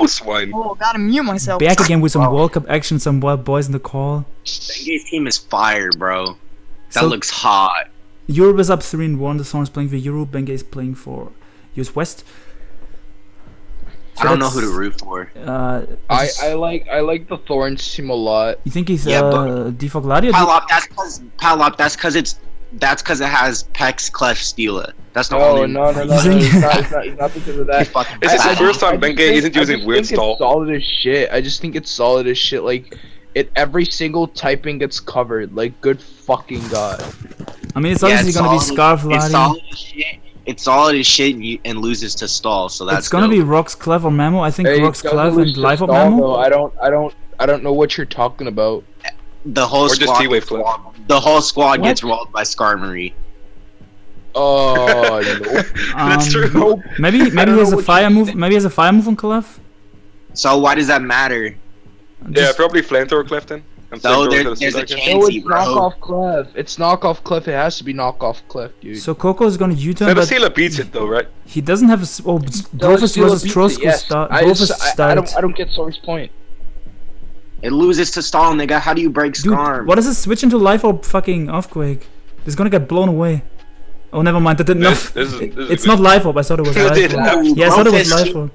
Mamoswine. Oh, gotta mute myself. Back again with some World Cup action, some wild boys in the call. Bengay's team is fire, bro. That looks hot. Europe is up 3-1. The Thorns playing for Europe. Bengay is playing for US West. So I don't know who to root for. I like the Thorns team a lot. You think he's default Gallade? Padlop, that's because it has Pex, Celesteela. That's the only. No, it's not because of that. It's the first time Bengay isn't using weird stall. Solid as shit. I just think it's solid as shit. Like, every single typing gets covered. Like, good fucking god. I mean, it's obviously gonna be Scarf Latias. It's solid as shit. It's solid as shit and loses to stall, so that's. It's gonna be Rock's Clef or Mamo. I think Rock's Clef and Life of Mamo. No, I don't know what you're talking about. The whole squad. The whole squad gets rolled by Skarmory. Oh, no. That's true. Maybe he has a fire move. Maybe he has a fire move on Clef. So why does that matter? Yeah, probably Flamethrower Clef then. So there's a chance it's knockoff Clef. It's knockoff Clef. It has to be knockoff Clef, dude. So Koko is gonna U-turn. Celesteela beats it though, right? He doesn't have a. Oh, Brofist versus Trosko start. I don't get Sori's point. It loses to Stall, nigga. How do you break Skarm? What is this? Switch into Life or fucking Earthquake? It's gonna get blown away. Oh, never mind. That didn't. It's not Life Orb. I thought it was Life Orb. Yeah, I thought it was Life Orb.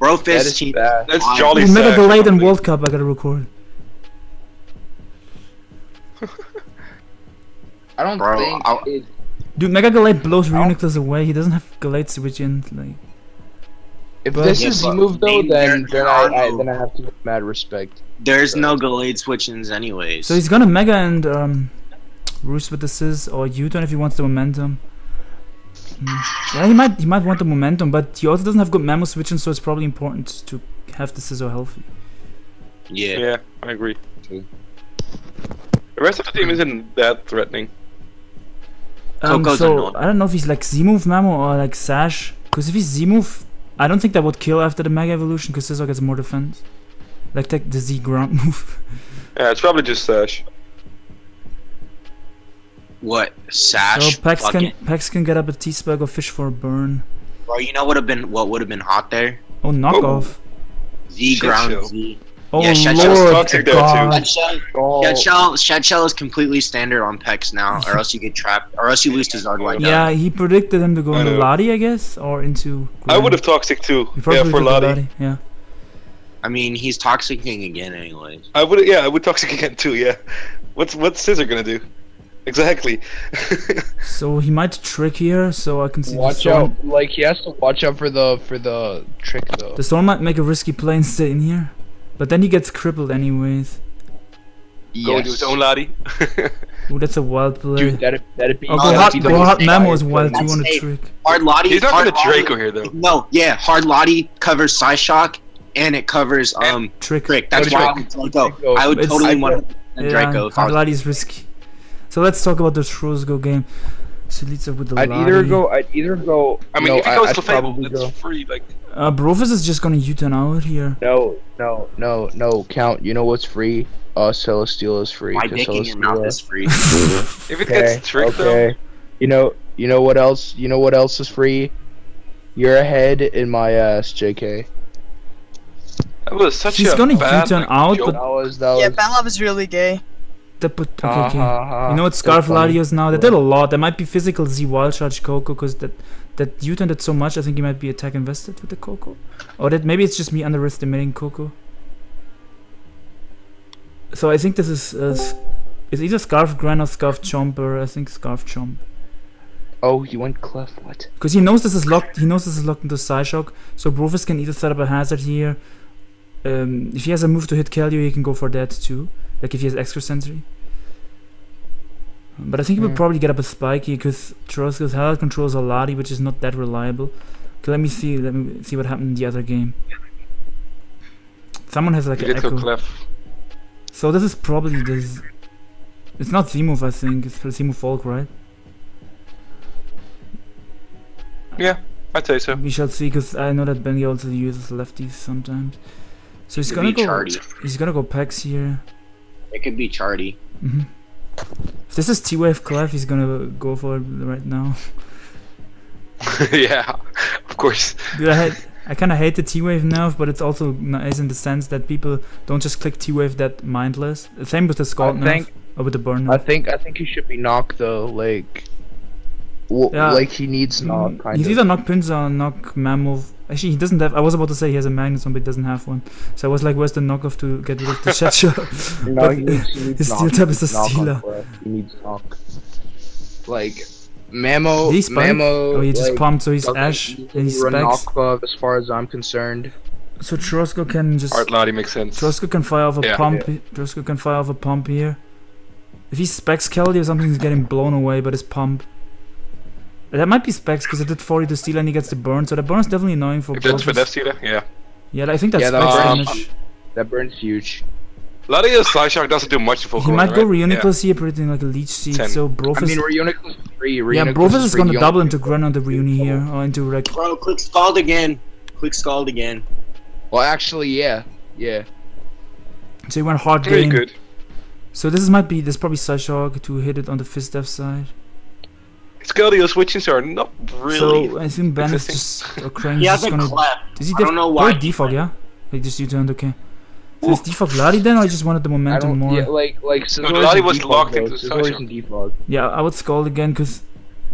Brofist. That's jolly. You never delayed in World Cup. I gotta record. I don't think it... Dude, Mega Gallade blows Reuniclus away. He doesn't have Gallade switch in, like... If this is the move though, then I have to give mad respect. There's no Gallade switch-ins anyways. So he's gonna Mega and, Roost with the Sizz or U-turn if he wants the momentum. Yeah, he might want the momentum, but he also doesn't have good Mamo switch-ins, so it's probably important to have the Scizor healthy. Yeah. Yeah, I agree. Too. The rest of the team isn't that threatening. So I don't know if he's like Z-move Mamo or like Sash. Because if he's Z-move, I don't think that would kill after the Mega Evolution because Scizor gets more defense. Like the Z-ground move. Yeah, it's probably just Sash. What? Sash? So Pex can get up a T-Spike or Fish for a burn. Bro, you know what would have been hot there? Oh, knockoff. Z-ground Z. Oh yeah, Shadshell is completely standard on Pex now, or else you get trapped, or else you lose to Zardwine. Yeah, he predicted him to go into Lati, I guess, or into. Glenn. I would have Toxic too. Yeah, for Lati. Yeah. I mean, he's Toxicking again, anyways. I would Toxic again too. Yeah. What's Scizor gonna do? Exactly. So he might trick here, so I can see. Watch out! Like he has to watch out for the trick though. The Storm might make a risky play and stay in here. But then he gets crippled anyways. Yes. Go do his own Lati. Ooh, that's a wild play. Dude, that'd be... Oh, hard Mamo is wild. Do you want to trick? Hard Lati... He's not going to Draco here, though. No, yeah. Hard Lati covers Psyshock, and it covers, Trick. That's wild. Draco. I would totally want to Draco. Hard Lati's risky. So let's talk about the Trosko game. So leads up with the Lati. I'd either go... I mean, if he goes to Clefable, it's free, like... Brofist is just gonna U-turn out here. No, Count, you know what's free? Celesteela is free. My dick in your mouth is free. If it gets tricked though. You know what else? You know what else is free? You're ahead in my ass, JK. That was such He's a gonna U-turn out, but... Yeah, Padlop is really gay. Okay. You know what, Scarf Latios now, they did a lot. There might be physical Z wild charge Koko, because that U-turned it so much, I think he might be attack invested with the Koko. Or that maybe it's just me underestimating Koko. So I think this is it's either Scarf Gran or Scarf Chomp, or I think Scarf Chomp. Oh, he went Clef, what? Because he knows this is locked. He knows this is locked into Psyshock, so Brofist can either set up a hazard here. If he has a move to hit Keldeo, he can go for that too. Like if he has extra sensory. But I think he would probably get up a spike here because Trosko's Hell controls a Lati, which is not that reliable. Okay, let me see what happened in the other game. Someone has like an echo. Clef. So this is probably this. It's not Z-move, I think. It's Z-move Volk, right? Yeah, I'd say so. We shall see, because I know that Bengay also uses lefties sometimes. So he's gonna go. Charty. He's gonna go Pex here. It could be Charty. Mm-hmm. If this is T-Wave Clef, he's gonna go for it right now. Yeah, of course. Dude, I had I kind of hate the T-Wave nerf, but it's also nice in the sense that people don't just click T-Wave that mindless. The same with the Scald nerf, or with the burn nerf. I think he should be knocked though, like... yeah. Like he needs knock, kind He's of. Either knock Pinsir or knock Mammoth. Actually, he doesn't have... I was about to say he has a Magneton, but he doesn't have one. So I was like, where's the knockoff to get rid of the Shatcha? No, he needs his Steel Type is a Stealer. He needs knock. Like... Mammo. Oh, he just pumped, so he's Ash. And he's Renockva, as far as I'm concerned. So Trosko can just. Art Lottie makes sense. Trosko can fire off a pump. Yeah. Trosko can fire off a pump here. If he specs Keldeo or something, he's getting blown away by his pump. That might be specs because it did 40 to Stealer and he gets the burn. So the burn is definitely annoying for. If that's for Death Stealer, yeah. Yeah, I think that's specs damage. That burn's huge. Latias Sly Shock doesn't do much for Volcarona. He might go Reuniclus here, putting like a Leech Seed, so Brofist... I mean, Reuniclus 3, yeah, Brofist is gonna double into Gren on the Reuni here, or into Rec. Bro, click Scald again. Click Scald again. Well, actually, yeah. So he went hard game. Good. So this probably Sly Shock to hit it on the Fist Death side. Keldeo switches are not really... So, I think Ben is just... Or Krang is just gonna... Is he I don't know why. He defog, yeah? Like, just U-turned, okay. Is defog Lati then, or I just wanted the momentum more? Yeah, like so Lati was locked into defog. Yeah, I would Scald again, because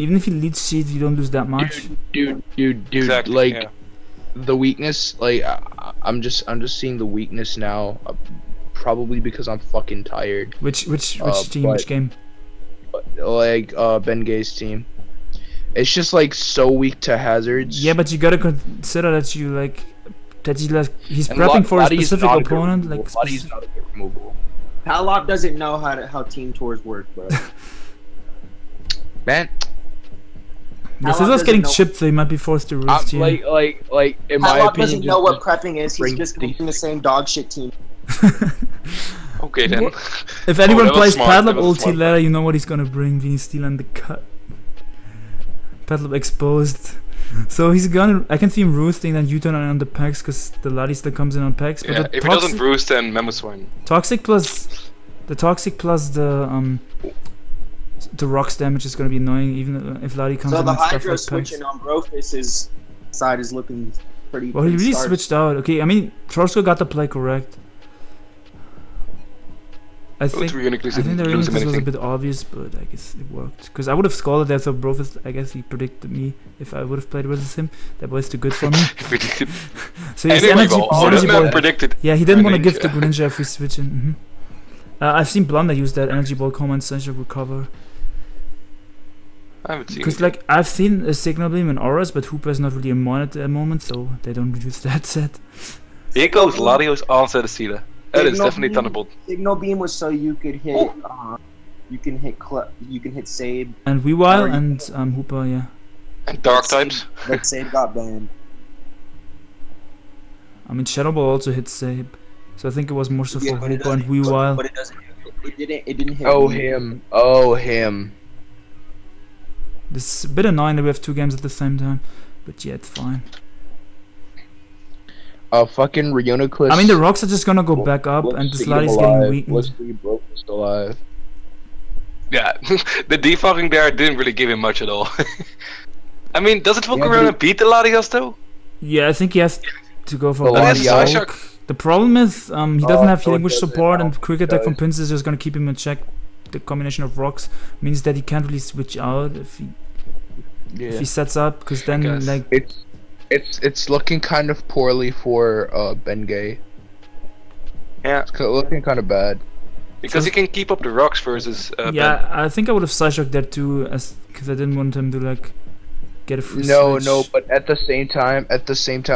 even if you lead seed, you don't lose that much. Dude, exactly, like, yeah. The weakness, like, I'm just seeing the weakness now, probably because I'm fucking tired. Which game? Like, Bengay's team. It's just, like, so weak to hazards. Yeah, but you gotta consider that you, like... That he's prepping for a specific opponent, like Lottie's not a good removal. Padlop doesn't know how team tours work, bro. Man, this is getting chipped, so he might be forced to roost here. Like in my opinion, Padlop doesn't know what prepping is. He's just doing the same dog shit team. Okay then. If anyone plays Padlop ulti later, you know what he's gonna bring. Vinny Steel and the cut. Padlop exposed. So he's gonna. I can see him roosting and U-turn on the Pex because the Lati still comes in on Pex. But yeah, if he doesn't roost, then Mamoswine. Toxic plus the Rocks damage is gonna be annoying even if Lati comes in and stuff like Pex. So the Hydro switching on Brofist's side is looking pretty. Well, he really switched out. Okay, I mean Trosko got the play correct. I think the Reuniclus was a bit obvious, but I guess it worked. Because I would have scalded there, so Brofist, I guess he predicted me if I would have played with him. That was too good for me. So he's energy ball. Predicted. Yeah, he didn't want to give the Greninja a free switch in. I've seen Blunder use that energy ball combo and Sunshine recover. I haven't seen. Because like I've seen a Signal Beam in Auras, but Hooper is not really a mon at the moment, so they don't use that set. Here goes Latios on Celesteela. That is definitely Thunderbolt. Signal Beam was so you could hit, you can hit Save. And Weavile and Hooper, yeah. And Dark types. But Save got banned. I mean, Shadow Ball also hit Save, so I think it was more so for Hooper and Weavile. But it didn't hit. Oh him. This is a bit annoying that we have two games at the same time, but yeah, it's fine. Fucking Reuniclus. I mean, the Rocks are just gonna go back up, and the Lati's getting weakened. Let's see Brofist alive. Yeah, the defogging there didn't really give him much at all. I mean, does it Volcarona beat the Latias though? Yeah, I think he has to go for Latias. The problem is, he doesn't have Healing Wish support, and Quick Attack from Pinsir is just gonna keep him in check. The combination of Rocks means that he can't really switch out if he sets up, because then like. It's looking kind of poorly for Bengay. Yeah, it's looking kind of bad. Because he can keep up the Rocks versus. Yeah, I think I would have Psy Shock there too, because I didn't want him to like get a free switch. No, but at the same time,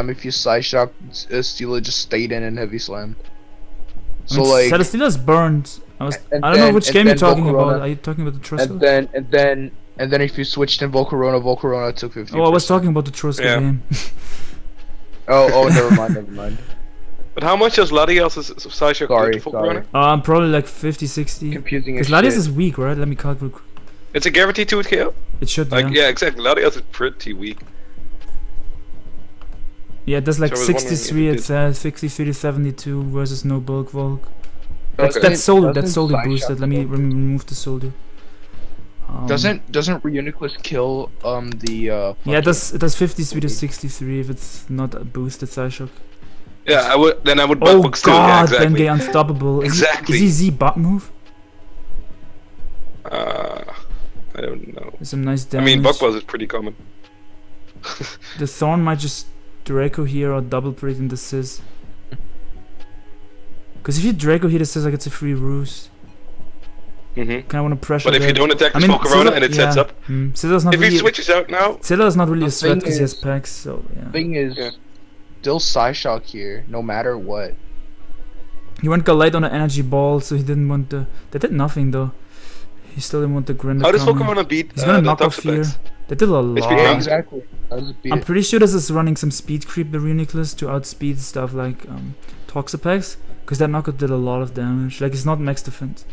if you Psy Shock, Steela just stayed in and heavy slammed. So I mean, like Celesteela's burned. I don't know which game you're talking about. Are you talking about the Trosko? And then if you switched in Volcarona took 50%. Oh, I was talking about the Trosko game. oh, never mind. But how much does Latias's Psyshock go to Volcarona? Probably like 50, 60. Confusing as shit. Because Latias is weak, right? Let me calculate. It's a guarantee to it KO? It should be. Like, yeah, exactly. Latias is pretty weak. Yeah, it does like 63, it says 63 to 72 versus no bulk Volk. That's solely boosted. Let me remove the solely. Doesn't Reuniclus kill the yeah, it does 53 to 63 if it's not a boosted Psyshock. Yeah, I would then buttbox too. Oh god, yeah, exactly. Bengay unstoppable. Exactly. Is he butt move? I don't know. Some nice damage. I mean, Buckbuzz is pretty common. The Thorn might just Draco here or double breathe in the Sizz. Because if you Draco here the Sizz, like it's a free ruse. Mm-hmm. Kind of want to pressure. But if you don't attack the Volcarona and it sets up. Mm. Scizor's not if really he switches out now. Scizor's not really a threat because he has packs, so yeah. Thing is, yeah. Still Psyshock here, no matter what. He went Gallade on an energy ball, so he didn't want the. They did nothing though. He still didn't want the Greninja. How does Volcarona beat the knock off here. They did a lot. Yeah, exactly. I'm pretty sure this is running some speed creep, the Reuniclus, to outspeed stuff like Toxapex, because that knockout did a lot of damage. Like, it's not max defense.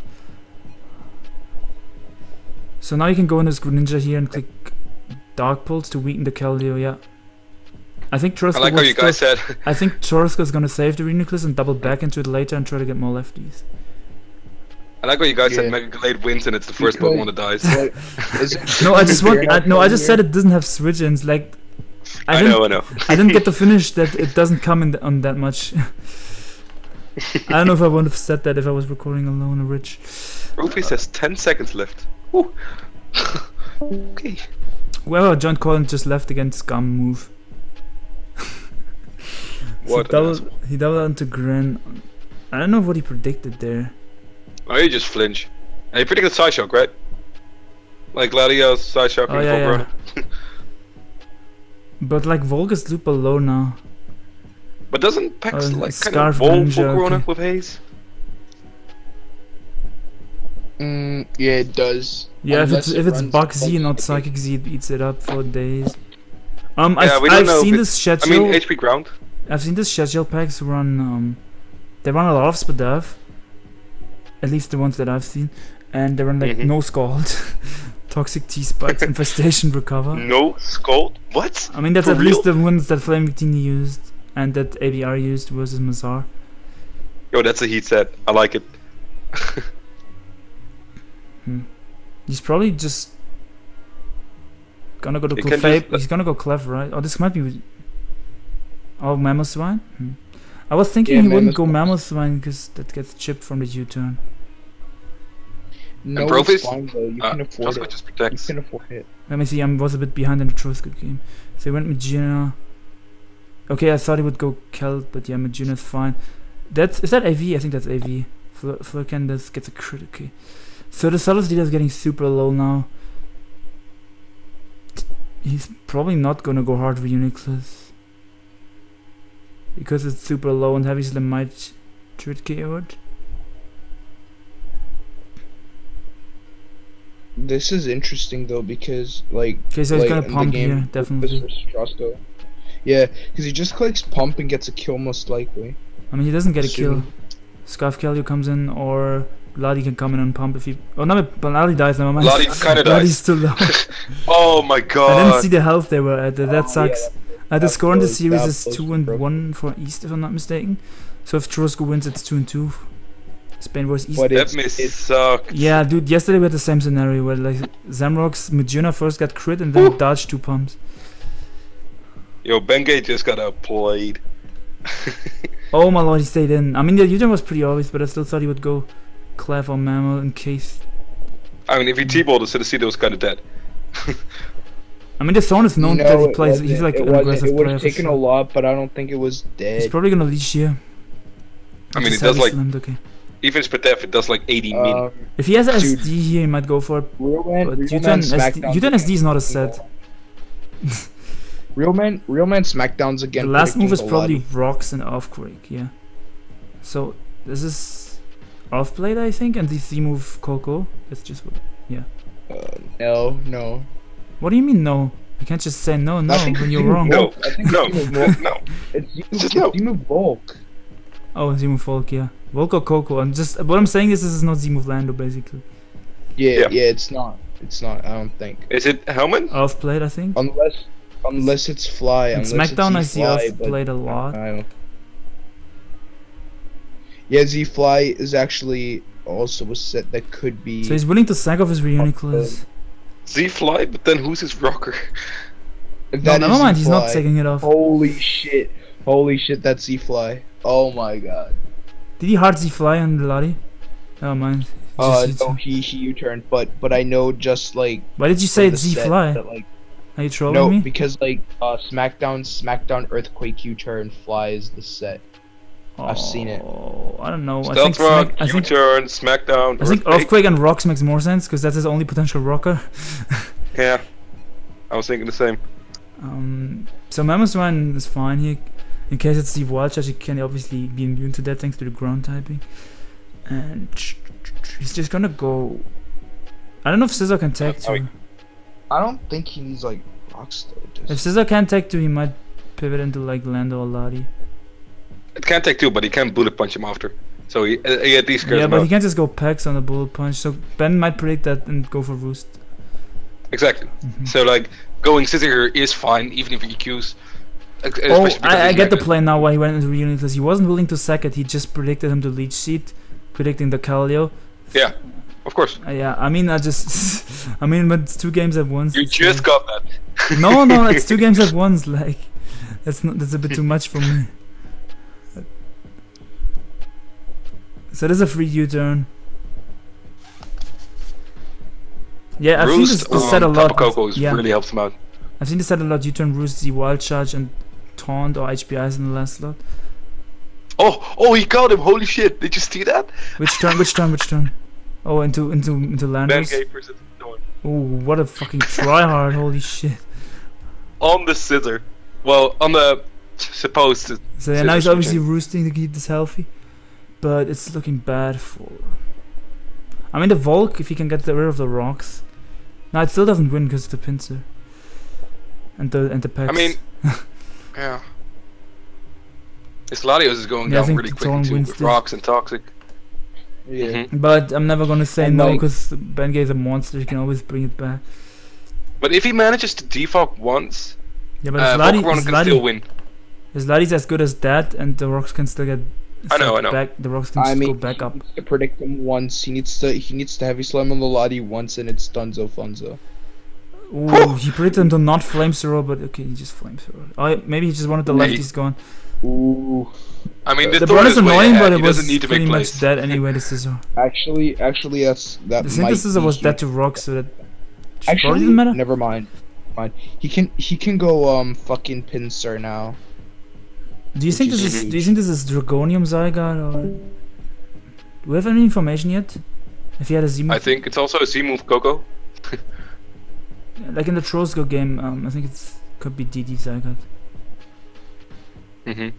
So now you can go in this Greninja here and click Dark Pulse to weaken the Keldeo, yeah. I think Trosko. I like how you guys said. I think Trosko is gonna save the Reuniclus and double back into it later and try to get more lefties. I like what you guys said. Mega Gallade wins, and it's the first Pokemon that dies. No, I just want. I just said it doesn't have switch-ins. Like, I know. I didn't get to finish that. It doesn't come in on that much. I don't know if I would have said that if I was recording alone or Rich. Brofist has 10 seconds left. Okay. Whoever joined Colin just left against Scum move. What? He doubled onto Gren. I don't know what he predicted there. Oh, you just flinch. And you predicted Psyshock, right? Like Latios, Psyshock, and Volcarona. Yeah. But like Volga's loop low now. But doesn't Pex like kind of Volcarona with haze? Yeah, it does. Yeah, if it's Bug Z, not Psychic Z, it eats it up for days. I've seen the schedule packs run. They run a lot of Spadaf. At least the ones that I've seen, and they run like no scald, toxic T spikes, infestation, recover. No scald? What? I mean, that's at least the ones that Flaming Tini used and that ABR used versus Mazar. Yo, that's a heat set. I like it. He's probably just gonna go to Clefable. He's gonna go Clef, right? Oh, this might be. Oh, Mamoswine? I was thinking he wouldn't go Mamoswine because that gets chipped from the U-turn. No, it's fine though, you can afford it. Let me see, I was a bit behind in the Trosko game. So he went Magearna. Okay, I thought he would go Keld, but yeah, Magearna's fine. Is that AV? I think that's AV. Flurkandas gets a crit, okay. So the Celesteela is getting super low now. He's probably not gonna go hard with Reuniclus. Because it's super low and heavy slam might treat KO'd. This is interesting though because like so he's gonna pump here, definitely. Yeah, because he just clicks pump and gets a kill most likely. I mean he doesn't get a kill. Scarf Keldeo comes in or Lati can come in and pump if he but Lati dies, never mind. Lati kinda dies. Lati's still low. Oh my god. I didn't see the health they were at, that sucks. Yeah. The score in the series is 2-1 for East, if I'm not mistaken. So if Trosko wins, it's 2-2. Spain vs East. It sucked. Yeah, dude, yesterday we had the same scenario where like Zamrock's Magearna first got crit and then dodged two pumps. Yo, Bengay just got outplayed. Oh my lord, he stayed in. I mean, the U-turn was pretty obvious, but I still thought he would go Clef or Mammo in case. I mean, if he T-balled, the Celesteela was kind of dead. I mean, the Thorn is known that he plays. He's like an aggressive player. It would have taken a lot, but I don't think it was dead. He's probably gonna leech here. I mean, it does like even Spadef, it does like 80 min. If he has SD here, he might go for it. But U10 SD is not a set. Real man Smackdowns again. The last move is probably Rocks and Earthquake. Yeah. So this is Earthblade, I think, and the C move Coco. That's just what. Yeah. No. What do you mean no? You can't just say no when you're wrong. No, I think no. It's Z-move Volk. Oh, Z-move Volk, yeah. Volk or Coco. What I'm saying is this is not Z-move Lando, basically. Yeah, it's not. It's not, I don't think. Is it Helmet? Earthblade, I think. Unless it's Fly. In Smackdown, I see Earthblade a lot. Yeah, Z-Fly is actually also a set that could be... So he's willing to sack off his Reuniclus. Z-Fly, but then who's his rocker? No, never mind, he's not taking it off. Holy shit. Holy shit, that's Z-Fly. Oh my god. Did he hard Z-Fly on the Lottie? Never mind. No, he U-turned, but I know just like... Why did you say it's Z-Fly? Like, are you trolling me? No, because like, Smackdown Earthquake U-turn flies the set. Oh, I've seen it. I don't know. Stealth Rock, U-turn, Smackdown, I think Earthquake and Rocks makes more sense, because that's his only potential rocker. Yeah. I was thinking the same. So Mamoswine is fine here. In case it's the wild charge, he can obviously be immune to that thanks to the ground typing. And he's just gonna go... I don't know if Scizor can tag to. I don't think he needs like rocks though. If Scizor can tag to, he might pivot into like Lando or Lottie. It can take two, but he can bullet punch him after. So he at least scares him. Yeah, but he can just go Pex on the bullet punch. So Ben might predict that and go for Roost. Exactly. Mm-hmm. So like going Scizor is fine, even if he EQs. Oh, I get the play now why he went into Reuniclus. He wasn't willing to sack it. He just predicted him to Leech Seed, predicting the Keldeo. Yeah, of course. Yeah, I mean, but it's two games at once. You just got that. No, it's two games at once. Like, that's a bit too much for me. So there's a free U-turn. Yeah, I've seen this set a lot. Tapu Koko really helps him out. I've seen this set a lot. U-turn, Roost, Z, Wild Charge, and Taunt or HPIs in the last slot. Oh, he caught him! Holy shit! Did you see that? Which turn? Oh, into Landorus. Bengay versus the Thorns. Oh, what a fucking tryhard! Holy shit! On the Scissor. Well, on the supposed. So yeah, now he's obviously roosting to keep this healthy. But it's looking bad for... I mean the Volk, if he can get rid of the rocks... No, it still doesn't win because of the Pinsir. And the Pex. I mean... yeah. This Latios is going down really quick too, with rocks and Toxic. Yeah. Mm-hmm. But I'm never gonna say no, because Bengay is a monster, he can always bring it back. But if he manages to defog once... Yeah, but Volcarona can still win. His Lati's as good as that, and the rocks can still get... I know. The rocks can just go back up. He needs to predict him once. He needs to heavy slam on the Lottie once, and it's Dunzo Funzo. Ooh, he predicted him to not flame Sero, but okay, he just flame Sero. Oh, maybe he just wanted the lefties gone. Ooh. I mean, the Thorn is annoying, but it was pretty much dead anyway. The Scizor. Actually, that. The Scizor was dead to rocks, so that actually doesn't matter. Never mind. He can go fucking Pinsir now. Do you think this is Draconium Zygarde, or do we have any information yet? If he had a Z move, I think it's also a Z move Koko. Like in the Trosko game, I think it could be DD Zygarde. Mhm.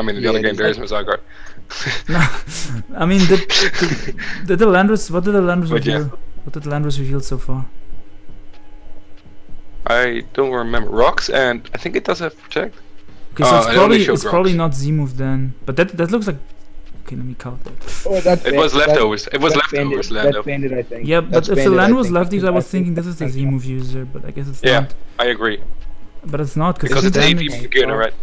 I mean, in the other game there is no Zygarde. No, I mean the Landorus. What did the Landorus reveal? Yeah. What did the Landorus reveal so far? I don't remember. Rocks, and I think it does have Protect. Okay, so it's probably not Z-move then, but that looks like... Okay, let me count that. Oh, it was leftovers, Lando. That's banded, I think. Yeah, but if the Lando was lefties, I was thinking this is the Z-move user, but I guess it's not. Yeah, I agree. But it's not, because it's AP beginner, right?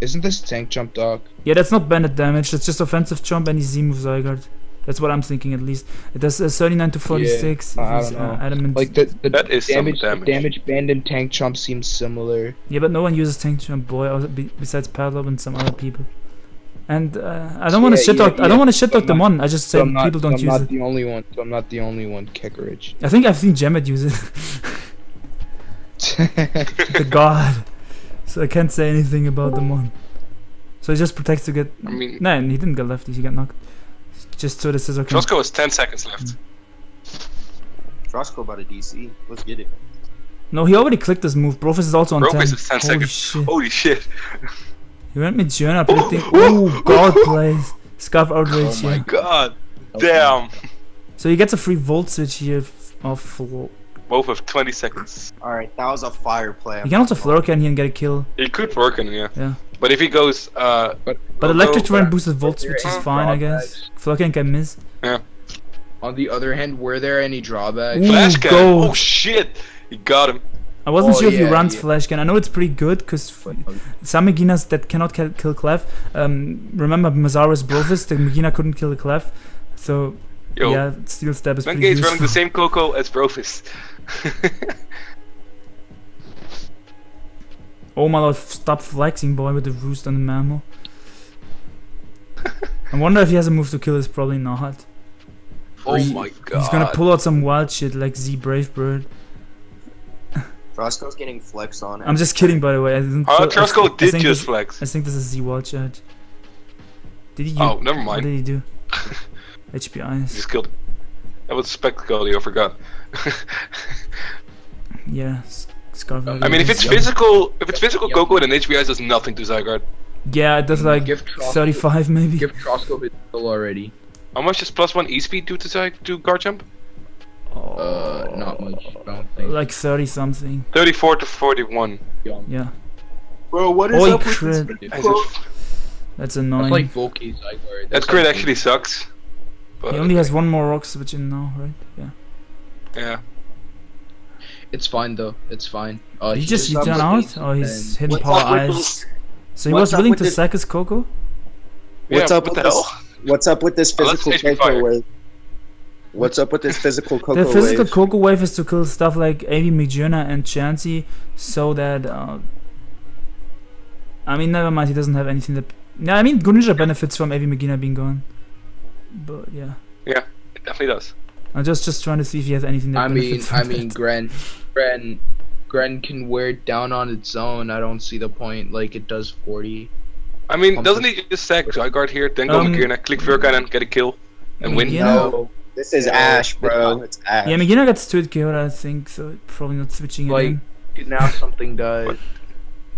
Isn't this tank jump, Doc? Yeah, that's not banded damage, that's just offensive jump and Z-move Zygarde. That's what I'm thinking, at least. It does 39 to 46. Yeah, I don't know. Adamant. Like that is damage. The damage band and tank jump seems similar. Yeah, but no one uses tank jump, besides Padlop and some other people. And I don't want to shit talk. I don't want to shit talk them on. I just say people don't use it. I'm not the only one. So I'm not the only one. Kekkerich. I think I've seen Jemet use it. The god. So I can't say anything about them on. So he just protects to get. I mean, no, he didn't get lefties. He got knocked. Just so this is okay. Trosko has 10 seconds left. Trosko about a DC. Let's get it. No, he already clicked this move. Brofist is also on 10. Brofist is 10 seconds. Shit. Holy shit. He went Magearna predicting. Oh, god plays. Scarf Outrage here. Oh my god. Damn. So he gets a free Volt Switch here off. Both of 20 seconds. Alright, that was a fire play. He can also Flurricane here and get a kill. He could Flurricane, yeah. But if he goes, but Electric Terrain boosts Volts, which is fine, I guess. Flurricane can miss. Yeah. On the other hand, were there any drawbacks? Flashcan! Oh shit! He got him. I wasn't sure if he runs Flashcan. I know it's pretty good, because some Maginas that cannot kill Clef. Remember Mazar's Brofist, the Magina couldn't kill the Clef. So Yo, yeah, Steel Step is pretty useful. Bengay is running the same Koko as Brofist. Oh my lord, stop flexing, boy, with the roost and the mammal. I wonder if he has a move to kill. Is probably not. Oh my god. He's gonna pull out some wild shit like Z Brave Bird. Trosko's getting flexed on. I'm just kidding, by the way. I didn't. Oh, Trosko did just flex. I think this is Z Wild Charge. Did he? Oh, never mind. What did he do? HPI. Just killed. That was Spectacle, I forgot. Yeah. I mean, if it's physical, Koko then HPI does nothing to Zygarde. Yeah, it does like 35 maybe. Give Trosko his kill already. How much does plus 1 e-speed do to Garchomp? Not much, I don't think. Like 30 something. 34 to 41. Yeah. Bro, what is up with this? That's annoying. That's like bulky Zygarde. That crit actually sucks. But he only has one more rock switch in now, right? Yeah. Yeah. It's fine though, it's fine. He just done out? Oh, he's hidden power eyes. So he was willing to sack his Koko? What's up with that? What's up with this physical Koko wave? What's up with this physical Koko wave? The physical Koko wave is to kill stuff like Amy, Magearna, and Chansey, so that... I mean, never mind, he doesn't have anything that... No, I mean, Greninja benefits from Amy Magearna being gone. But, yeah. Yeah, it definitely does. I'm just trying to see if he has anything that benefits from that. Gren can wear it down on its own, I don't see the point, like it does 40. I mean, doesn't he just sack Zygarde here, then go Magearna, click Verkan and get a kill, and win? No, this is Ash, bro, it's Ash. Yeah, Magearna got stewed KO'd, I think, so probably not switching again. Like, now something does.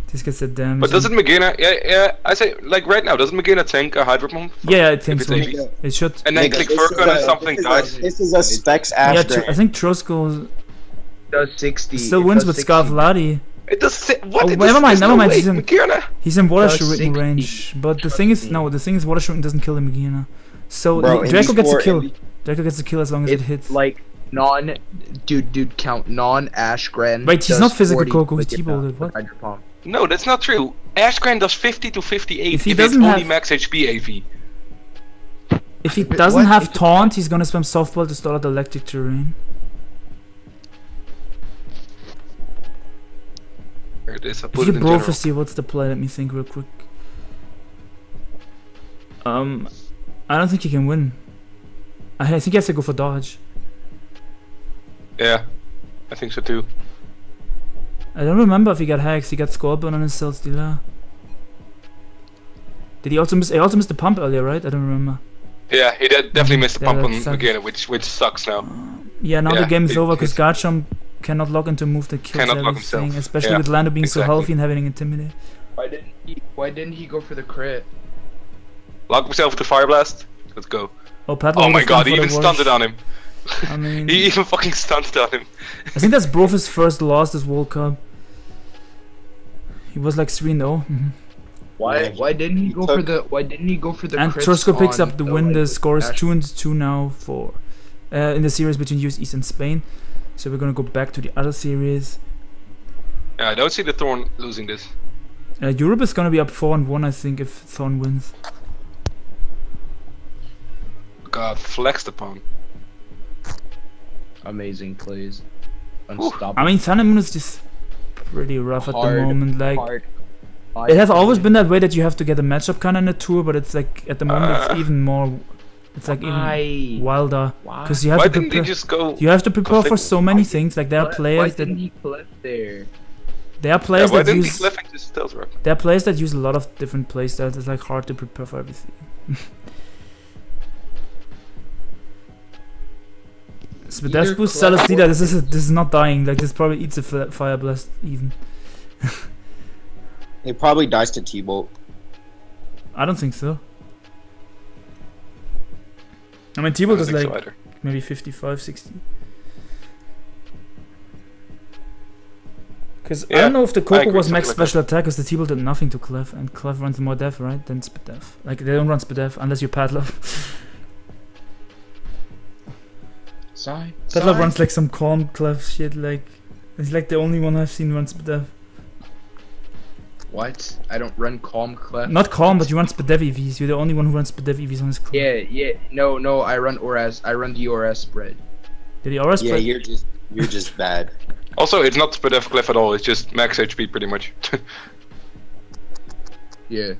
Just gets that damage. But doesn't Magearna, yeah, I say, like right now, doesn't Magearna tank a Hydro Bomb? Yeah, I think so. It should. And then click Verkan and something dies. This is a Specs Ash. Yeah, I think Trosko... does 60. Still wins with Scarflati. It does. What? Oh, never mind. He's in water shooting range. But the thing is, water shooting doesn't kill the Magearna. So Draco gets a kill. Draco gets a kill as long as it hits. Like non-Ash Gran. Wait, he's not physical Koko. He's T-bolted. What? No, that's not true. Ash Gran does 50 to 58. If he doesn't have max HP AV. If he doesn't have taunt, he's gonna spam softball to start out electric terrain. This, if you Brofist, what's the play? Let me think real quick. I don't think he can win. I think he has to go for dodge. Yeah, I think so too. I don't remember if he got Hex. He got Scorpion on his Celesteela. Did he also miss? He also missed the pump earlier, right? I don't remember. Yeah, he definitely missed the pump on Magearna, which sucks now. Yeah, now the game is over because Garchomp cannot lock into a move that kills everything, especially with Lando being so healthy and having Intimidate. Why didn't he go for the crit? Lock himself to Fire Blast. Let's go. Oh, Padlop, oh my god, he even stunned it on him. I mean... he even fucking stunned it on him. I think that's Brofist's first loss this World Cup. He was like 3-0. Why didn't he go for the and crit? And Trosko picks up the win. The score is 2-2 now for in the series between US East and Spain. So we're gonna go back to the other series. Yeah, I don't see the Thorn losing this. Europe is gonna be up 4-1, I think, if Thorn wins. God, flexed upon. Amazing plays. Unstoppable. I mean, Sun&Moon is just pretty rough at the moment. Like, it has always been that way that you have to get a matchup kind of in a tour, but it's like at the moment it's even more. It's like even wilder because you have to prepare. You have to prepare for so many things. Like there are players that use a lot of different playstyles. It's like hard to prepare for everything. But that's boost Celesteela. This is not dying. Like this probably eats a Fire Blast even. It probably dies to T-Bolt. I don't think so. I mean, T-Bolt is like maybe 55, 60. Because I don't know if the Koko was max special attack, because the T-Bolt did nothing to Clef, and Clef runs more def, right? Than Spit Def. Like, they don't run Spit Def unless you Padlop. Sorry. Padlop runs like some calm Clef shit, like. He's like the only one I've seen run Spit Def. What? I don't run Calm Clef. Not Calm, but you run Spadef EVs. You're the only one who runs Spadef EVs on his clef. Yeah. No, I run Oras. I run the Oras spread. The Oras spread? Yeah, you're just bad. Also, it's not Spadef Clef at all. It's just max HP pretty much. Yeah.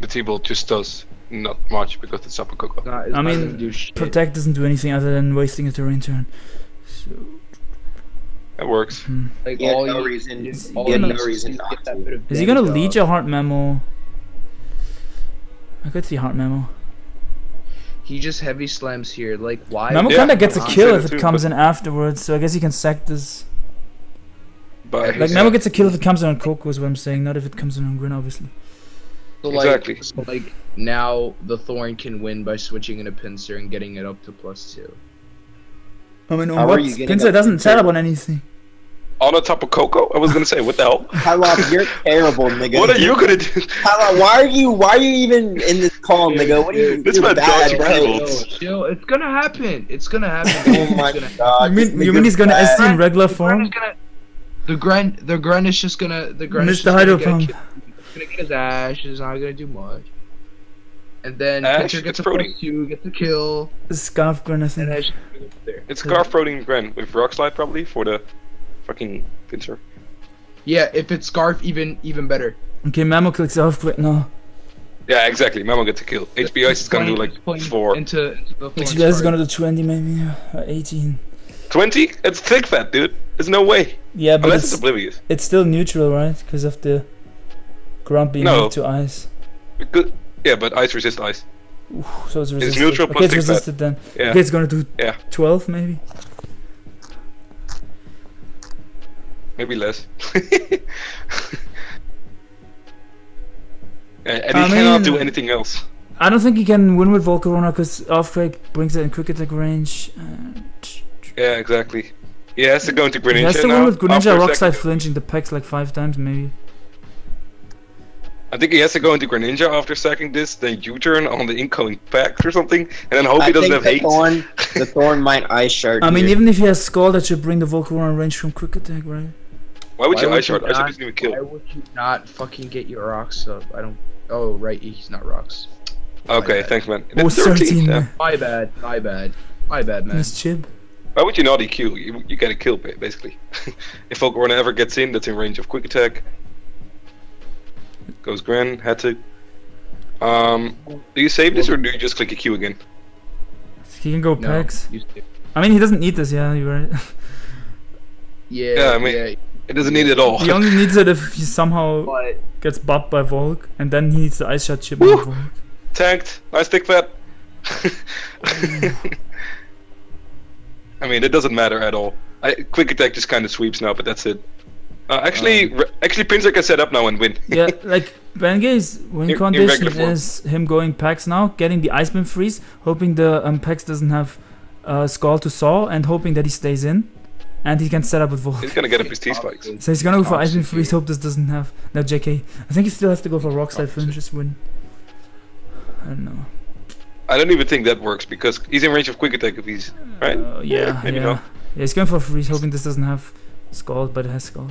The T-Ball just does not much because it's Tapu Koko. Nah, I mean, Protect doesn't do anything other than wasting a terrain turn. So... That works. Hmm. Like, yeah, all no you, reason. Is all yeah, no reason not to. Is he gonna leech a Heart Mammal? I could see Heart Mammal. He just heavy slams here. Like, why? Mammal kinda gets a kill if it comes in afterwards, so I guess he can sack this. But like, Mammal gets a kill if it comes in on Koko, is what I'm saying, not if it comes in on Grin, obviously. So, like, exactly. So like, now the Thorn can win by switching in a Pinsir and getting it up to +2. I mean, on what? Pinsir doesn't tell up on anything. On a Tapu Koko? I was gonna say, what the hell? Padlop, you're terrible, nigga. What are you gonna do? Padlop, why are you even in this call, nigga? What are you doing? Bad, bro. Yo, it's gonna happen. It's gonna happen. Oh my god. You mean he's gonna SC in regular form? The Gren is just gonna get his ash, he's not gonna do much. And then Pinsir gets a +2, gets a kill. Scarf Gren, I think. It's Scarf Protein Gren with Rock Slide probably for the fucking Pinsir. Yeah, if it's Scarf, even better. Okay, Mammo clicks off quick now. Yeah, exactly. Mammo gets a kill. HBS is gonna do like 4. HBS is gonna do 20 maybe, or 18. 20? It's thick fat, dude. There's no way. Yeah, but unless it's oblivious. It's still neutral, right? Because of the ground being to ice. Yeah, but ice resists ice. Ooh, so it's resisted. It's neutral plus thick fat. It's resisted then. Yeah. Okay, it's gonna do 12 maybe. Maybe less. And he cannot do anything else. I don't think he can win with Volcarona because Earthquake brings it in quick attack range. Yeah, exactly. He has to go into Greninja now. He has to win with Greninja Rockslide flinching the packs like 5 times maybe. I think he has to go into Greninja after sacking this, then U-turn on the incoming pack or something, and then hope he doesn't have 8. The Thorn might Ice Shard. I mean, even if he has Skull, that should bring the Volcarona range from Quick Attack, right? Why would you Ice Shard? Ice Shard isn't even kill. Why would you not fucking get your rocks up? I don't... Oh, right, he's not rocks. Okay, thanks, man. Oh, 13, man. My bad, man. Nice chip. Why would you not EQ? You get a kill, basically. If Volcarona ever gets in, that's in range of Quick Attack. Goes Gren, had to. Do you save this or do you just click a Q again? He can go pegs. I mean, he doesn't need this, yeah, you're right. Yeah, I mean, it doesn't need it at all. He only needs it if he somehow gets buffed by Volk, and then he needs the Ice Shot chip. Volk. Tanked, nice thick fat. I mean, it doesn't matter at all. Quick attack just kind of sweeps now, but that's it. Actually, Pinsir can set up now and win. Yeah, like Bengay's win condition is him going Pax now, getting the Ice Beam freeze, hoping the Pax doesn't have Skull to Saw, and hoping that he stays in, and he can set up with Volk. He's gonna get up his T-Spikes. So he's gonna go for Ice Beam freeze. Hope this doesn't have no JK. I think he still has to go for Rock Slide finish his win. I don't know. I don't even think that works because he's in range of Quick Attack if he's right. Yeah, maybe not. Yeah, he's going for freeze, hoping this doesn't have Skull, but it has Skull.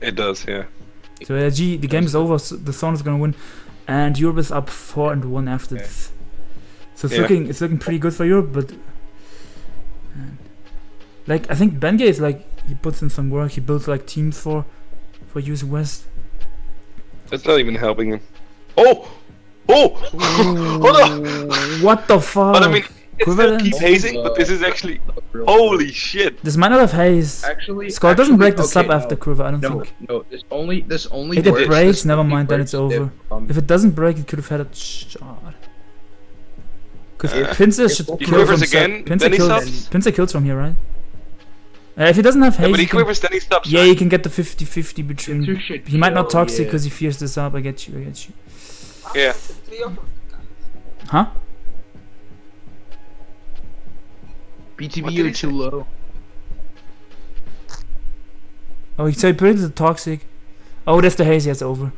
It does, yeah. So the game is over, so the Thorn is gonna win, and Europe is up 4-1 after this. So it's looking pretty good for Europe, but like I think Bengay is like he puts in some work, he builds like teams for US West. That's not even helping him. Oh! Hold on! What the fuck? But I mean, it's keep hazing, but this is actually holy shit. This might not have haze. Actually, Skull doesn't break the sub after Quiver. I don't think. No, this only. If it breaks, never mind. Then it's over. If it doesn't break, it could have had a shot. Because Pinsir should kill from again. Pinsir kills from here, right? If he doesn't have haze, but he quivers, then he stops. Yeah, he can get the 50-50 between. He might not toxic because he fears this up. I get you. Yeah. Huh? BTB, you're too low. Oh, he said predicted the toxic. Oh, that's the haze. That's over.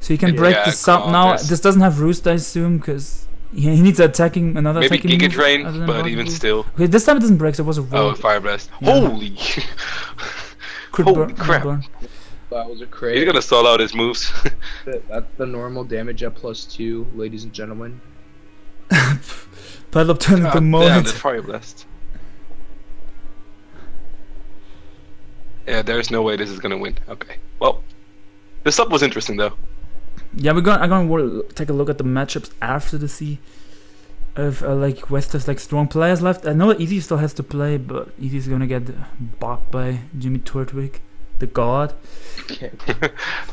So you can break this up now. This doesn't have Roost, I assume, because he needs attacking another. Maybe Giga Drain, but even still. Okay, this time it doesn't break. So it was a roll. Oh, Fire Blast! Yeah. Holy crap! That was a crit. He's gonna stall out his moves. That's the normal damage at +2, ladies and gentlemen. Padlop turned the moment. Damn, Fire Blast. Yeah, there's no way this is gonna win. Okay. Well, this up was interesting though. Yeah, I'm gonna take a look at the matchups after the sea. If like West has like strong players left. I know Easy still has to play, but Easy's gonna get bopped by Jimmy Turtwig, the god.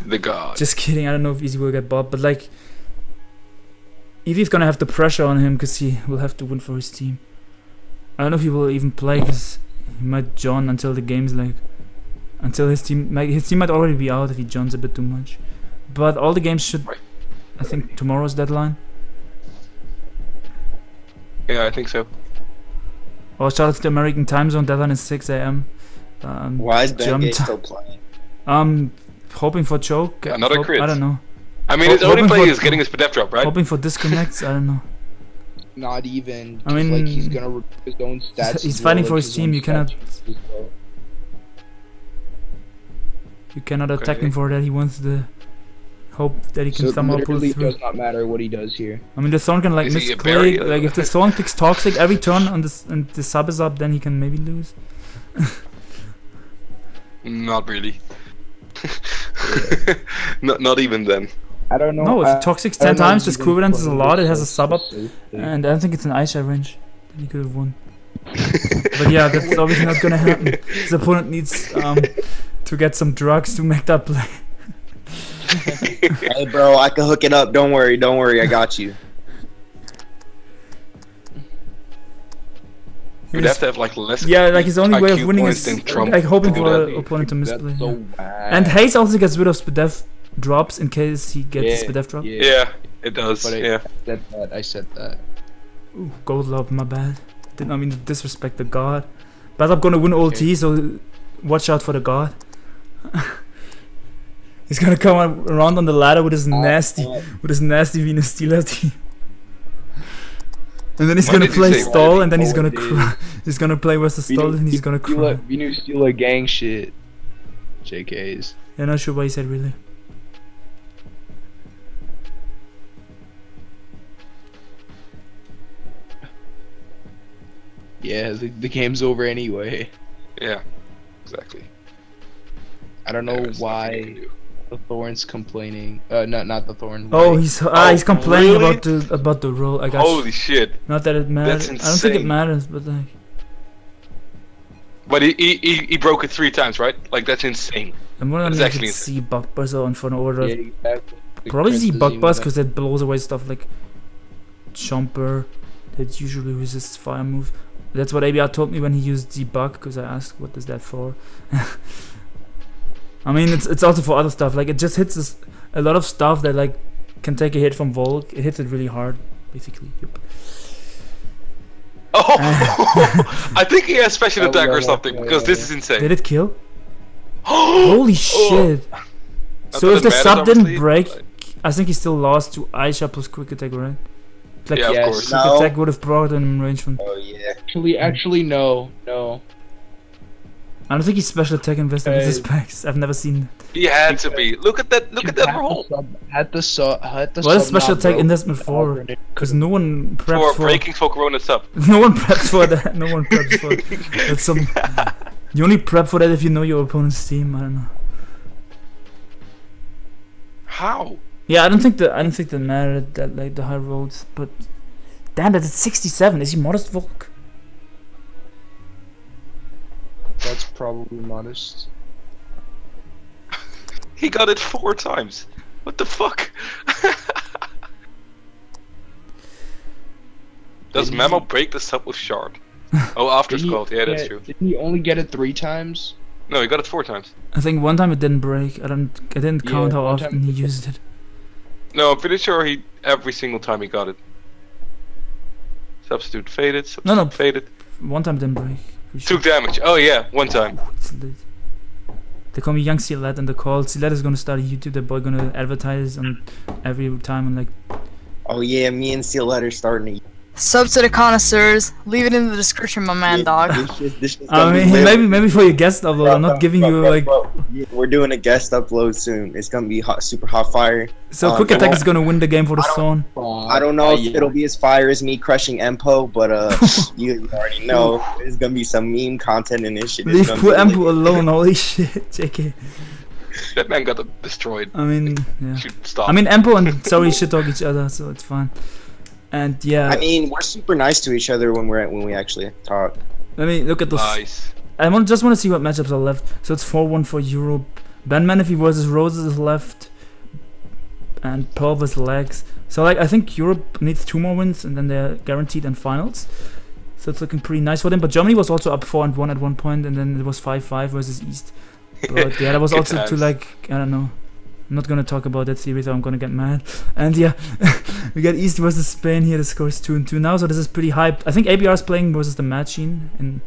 The god. Just kidding. I don't know if Easy will get bopped, but like Easy's gonna have the pressure on him because he will have to win for his team. I don't know if he will even play because he might John until the game's like. Until his team might already be out if he jumps a bit too much. But all the games should, I think, tomorrow's deadline. Yeah, I think so. Oh, shout out to the American time zone. Deadline is 6 AM. Why is Bengay still playing? Hoping for choke. Another crit. I don't know. I mean, his only play is getting his Pedef drop, right? Hoping for disconnects. I don't know. Not even. I mean, like, he's gonna rip his own stats. He's fighting for his team. You cannot. You cannot attack him for that. He wants the hope that he can somehow pull through. It does not matter what he does here. I mean, the Thorn can like miss Clay. Like if the Thorn picks Toxic every turn on this and the sub is up, then he can maybe lose. Not really. Not even then. I don't know. No, if Toxic's 10 times, this equivalence is a lot. It has a sub up, and I don't think it's an Ice Shard range. Then he could have won. But yeah, that's obviously not gonna happen. His opponent needs to get some drugs to make that play. Hey bro, I can hook it up. Don't worry, I got you. You'd have to have like less. Yeah, like his only way of winning is like hoping for an opponent to misplay. So and Hayes also gets rid of Spadef drops in case he gets Spadef drop. Yeah, it does. But yeah, I said that. Ooh, Gold Lob, my bad. Did not mean to disrespect the god. But I'm gonna win ulti, so watch out for the god. He's gonna come around on the ladder with his nasty Venus Stealer team. And then he's gonna play stall, and then he's gonna play with the stall, and he's gonna cry. Venus Stealer gang shit. JKs. Yeah, not sure what he said really. Yeah, the game's over anyway. Yeah, exactly. I don't know why. The Thorn's complaining. Not the Thorn. Oh, he's complaining really? about the roll. I got holy shit. Not that it matters. I don't think it matters, but like. But he broke it 3 times, right? Like that's insane. I'm gonna actually see Bug Buzzer on front order. Yeah, exactly. Probably see Bug Buzz because that blows away stuff like Chomper that usually resists fire move. That's what ABR told me when he used debug because I asked what is that for. I mean, it's also for other stuff. Like it just hits a lot of stuff that like can take a hit from Volk. It hits it really hard, basically. Yep. Oh, I think he has special attack or something because this is insane. Did it kill? Holy shit! So if the sub didn't break, I think he still lost to Aisha plus quick attack, right? Like, yeah, of course. Quick attack would have brought him in range from. Oh yeah. Actually, no. I don't think he's special attack invested with his packs. I've never seen that. He had to be. Look at that roll. What is special attack investment for? Because no one preps for breaking Volcarona sub. No one preps for that. No one preps for that. That's some. You only prep for that if you know your opponent's team. I don't know. How? Yeah, I don't think that mattered that like the high rolls, but damn, that's 67. Is he modest Volk? That's probably modest. He got it 4 times. What the fuck? Does Memo break the sub with shard? Oh, after Scald. Yeah, that's true. Didn't he only get it 3 times? No, he got it 4 times. I think 1 time it didn't break. I didn't count how often he used it. No, I'm pretty sure he every single time he got it. Substitute faded. Substitute faded. 1 time didn't break. Took damage. Oh yeah, 1 time. Oh, it's late. They call me Young Sealette and the call. Sealette is gonna start a YouTube. They're both gonna advertise on every time and like. Oh yeah, me and Sealette are starting. Subs to the connoisseurs. Leave it in the description, my man, dog. This is I mean, maybe for your guest upload. I'm not giving you like. We're doing a guest upload soon. It's gonna be hot, super hot fire. So Quick Attack is gonna win the game for the Thorn. I don't know if it'll be as fire as me crushing Empo, but you already know there's gonna be some meme content and this shit. Leave Empo alone. Holy shit, JK. That man got destroyed. I mean, yeah. Stop. I mean, Empo and Sorry shit talk each other, so it's fine. And yeah, I mean, we're super nice to each other when we actually talk. Let me look at those. Nice. I just want to see what matchups are left. So it's 4-1 for Europe. Ben Menefee versus Roses is left, and Pearl versus Legs. So like, I think Europe needs 2 more wins, and then they're guaranteed in finals. So it's looking pretty nice for them. But Germany was also up 4-1 at one point, and then it was 5-5 versus East. But yeah, that was also times. To like, I don't know. I'm not gonna talk about that series or I'm gonna get mad. And yeah, we got East versus Spain here. The score is 2-2 now, so this is pretty hyped. I think ABR is playing versus the Machine in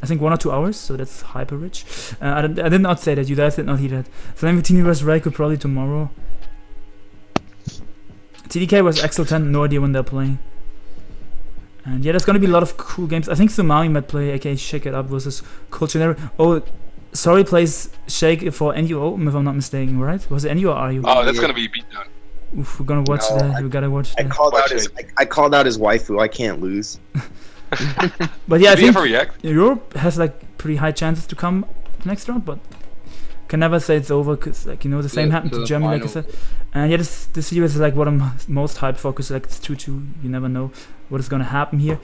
I think 1 or 2 hours, so that's hyper rich. I did not say that, you guys did not hear that. Flaming Tini versus Raikou probably tomorrow. TDK versus XL10, no idea when they're playing. And yeah, there's gonna be a lot of cool games. I think Sumami might play, aka Shake It Up versus Colchonero. Oh, Sorry plays Shake for NU, if I'm not mistaken, right? Was it NU or RU? Oh, that's gonna be beatdown. Oof, we're gonna watch that. We gotta watch that. I called out his waifu. I can't lose. But yeah, I think Europe has like pretty high chances to come next round, but can never say it's over because like you know the same happened to Germany, like I said. And yeah, this series is like what I'm most hyped for because like it's 2-2. You never know what is gonna happen here.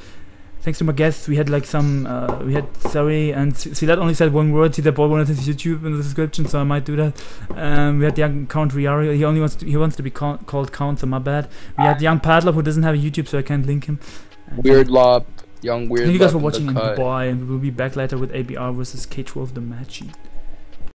Thanks to my guests, we had like some, we had Sari and Sealette only said 1 word, he bought one of his YouTube in the description, so I might do that. We had young Count Riario, he wants to be called Count, so my bad. We had young Padlop who doesn't have a YouTube, so I can't link him. Weird Lob, young Weird Lob. Thank you guys for watching, and goodbye, and we'll be back later with ABR versus K12 the Machine.